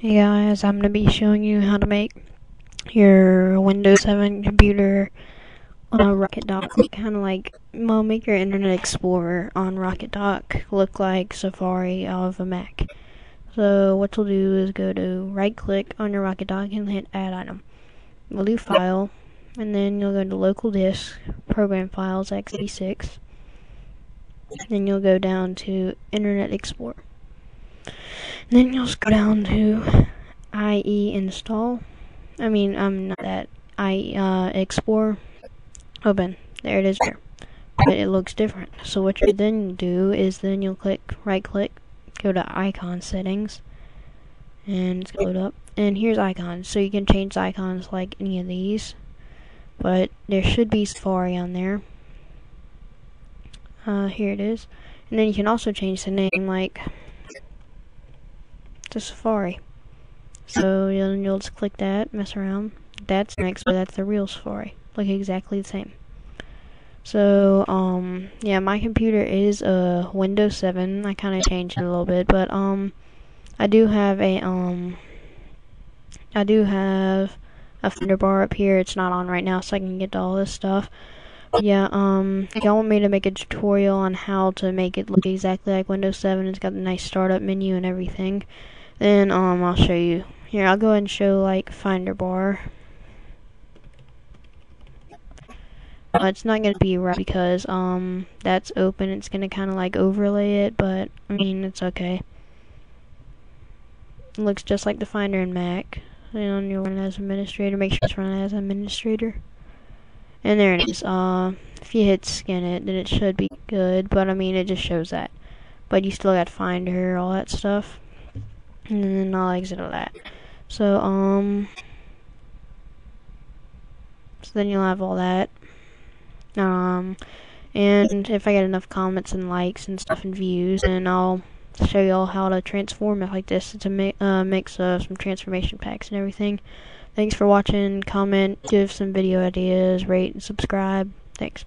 Hey guys, I'm going to be showing you how to make your Windows 7 computer on RocketDock. Kind of like, well, make your Internet Explorer on RocketDock look like Safari out of a Mac. So what you'll do is go to right click on your RocketDock and hit add item. We'll do file, and then you'll go to local disk, program files, XP6. Then you'll go down to Internet Explorer. Then you'll go down to IE install. Explorer. Open. There it is there. But it looks different. So what you then do is then you'll right click, go to icon settings, and it's load up. And here's icons. So you can change the icons like any of these. But there should be Safari on there. Here it is. And then you can also change the name like to Safari. So you'll just click that, mess around. That's next, but that's the real Safari. Look exactly the same. So yeah, my computer is a Windows 7. I kinda changed it a little bit, but I do have a footer bar up here. It's not on right now, so I can get to all this stuff. Yeah, if y'all want me to make a tutorial on how to make it look exactly like Windows 7, it's got a nice startup menu and everything, then, I'll show you. Here, I'll go ahead and show, like, Finder Bar. It's not gonna be right because, that's open, it's gonna kinda, like, overlay it, but, I mean, it's okay. It looks just like the Finder in Mac. And you'll run it as administrator, make sure it's run as administrator. And there it is. If you hit scan it, then it should be good. But I mean, it just shows that. But you still got Finder, all that stuff. And then I'll exit all that. So then you'll have all that. And if I get enough comments and likes and stuff and views, then I'll show y'all how to transform it like this. It's a mix of some transformation packs and everything. Thanks for watching, comment, give some video ideas, rate, and subscribe. Thanks.